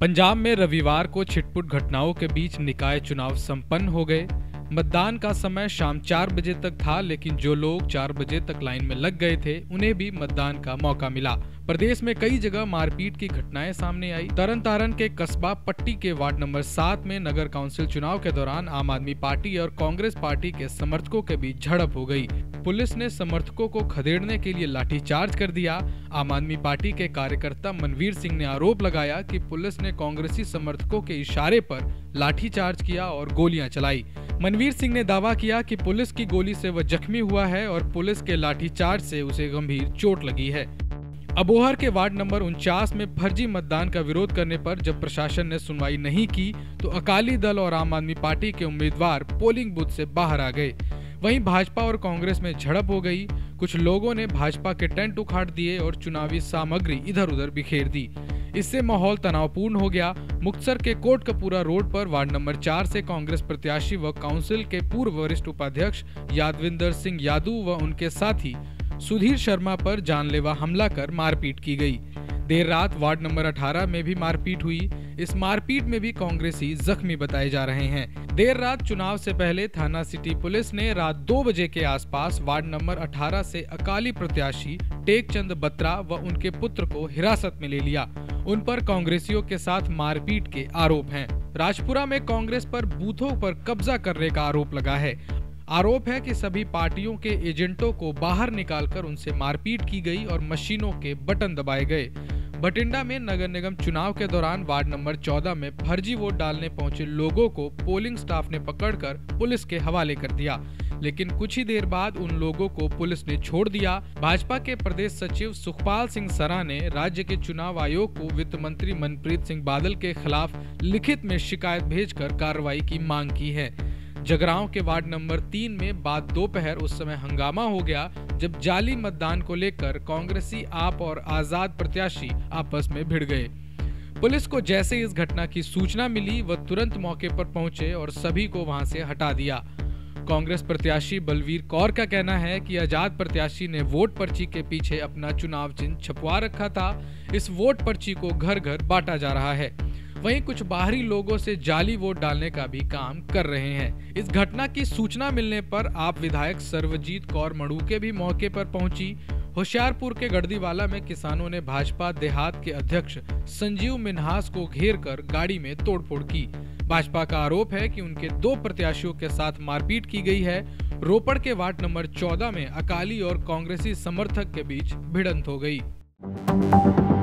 पंजाब में रविवार को छिटपुट घटनाओं के बीच निकाय चुनाव संपन्न हो गए। मतदान का समय शाम 4 बजे तक था, लेकिन जो लोग 4 बजे तक लाइन में लग गए थे उन्हें भी मतदान का मौका मिला। प्रदेश में कई जगह मारपीट की घटनाएं सामने आई। तरनतारन के कस्बा पट्टी के वार्ड नंबर 7 में नगर काउंसिल चुनाव के दौरान आम आदमी पार्टी और कांग्रेस पार्टी के समर्थकों के बीच झड़प हो गई। पुलिस ने समर्थकों को खदेड़ने के लिए लाठीचार्ज कर दिया। आम आदमी पार्टी के कार्यकर्ता मनवीर सिंह ने आरोप लगाया कि पुलिस ने कांग्रेसी समर्थकों के इशारे पर लाठीचार्ज किया और गोलियां चलाई। मनवीर सिंह ने दावा किया कि पुलिस की गोली से वह जख्मी हुआ है और पुलिस के लाठीचार्ज से उसे गंभीर चोट लगी है। अबोहर के वार्ड नंबर 49 में फर्जी मतदान का विरोध करने पर जब प्रशासन ने सुनवाई नहीं की तो अकाली दल और आम आदमी पार्टी के उम्मीदवार पोलिंग बूथ से बाहर आ गए। वहीं भाजपा और कांग्रेस में झड़प हो गई। कुछ लोगों ने भाजपा के टेंट उखाड़ दिए और चुनावी सामग्री इधर उधर बिखेर दी। इससे माहौल तनावपूर्ण हो गया। मुक्तसर के कोट कपूरा रोड पर वार्ड नंबर 4 से कांग्रेस प्रत्याशी व काउंसिल के पूर्व वरिष्ठ उपाध्यक्ष यादविंदर सिंह यादव व उनके साथी सुधीर शर्मा पर जानलेवा हमला कर मारपीट की गई। देर रात वार्ड नंबर 18 में भी मारपीट हुई। इस मारपीट में भी कांग्रेसी जख्मी बताए जा रहे हैं। देर रात चुनाव से पहले थाना सिटी पुलिस ने रात 2 बजे के आसपास वार्ड नंबर 18 से अकाली प्रत्याशी टेक चंद बत्रा व उनके पुत्र को हिरासत में ले लिया। उन पर कांग्रेसियों के साथ मारपीट के आरोप हैं। राजपुरा में कांग्रेस पर बूथों पर कब्जा करने का आरोप लगा है। आरोप है कि सभी पार्टियों के एजेंटों को बाहर निकालकर उनसे मारपीट की गई और मशीनों के बटन दबाए गए। भटिंडा में नगर निगम चुनाव के दौरान वार्ड नंबर 14 में फर्जी वोट डालने पहुंचे लोगों को पोलिंग स्टाफ ने पकड़कर पुलिस के हवाले कर दिया, लेकिन कुछ ही देर बाद उन लोगों को पुलिस ने छोड़ दिया। भाजपा के प्रदेश सचिव सुखपाल सिंह सरा ने राज्य के चुनाव आयोग को वित्त मंत्री मनप्रीत सिंह बादल के खिलाफ लिखित में शिकायत भेजकर कार्रवाई की मांग की है। जगरांव के वार्ड नंबर 3 में बाद दोपहर उस समय हंगामा हो गया जब जाली मतदान को लेकर कांग्रेसी आप और आजाद प्रत्याशी आपस में भिड़ गए। पुलिस को जैसे इस घटना की सूचना मिली वह तुरंत मौके पर पहुंचे और सभी को वहां से हटा दिया। कांग्रेस प्रत्याशी बलवीर कौर का कहना है कि आजाद प्रत्याशी ने वोट पर्ची के पीछे अपना चुनाव चिन्ह छपवा रखा था। इस वोट पर्ची को घर घर बांटा जा रहा है। वहीं कुछ बाहरी लोगों से जाली वोट डालने का भी काम कर रहे हैं। इस घटना की सूचना मिलने पर आप विधायक सर्वजीत कौर मड़ू के भी मौके पर पहुंची। होशियारपुर के गड़दीवाला में किसानों ने भाजपा देहात के अध्यक्ष संजीव मिन्हास को घेरकर गाड़ी में तोड़फोड़ की। भाजपा का आरोप है कि उनके 2 प्रत्याशियों के साथ मारपीट की गई है। रोपड़ के वार्ड नंबर 14 में अकाली और कांग्रेसी समर्थक के बीच भिड़ंत हो गयी।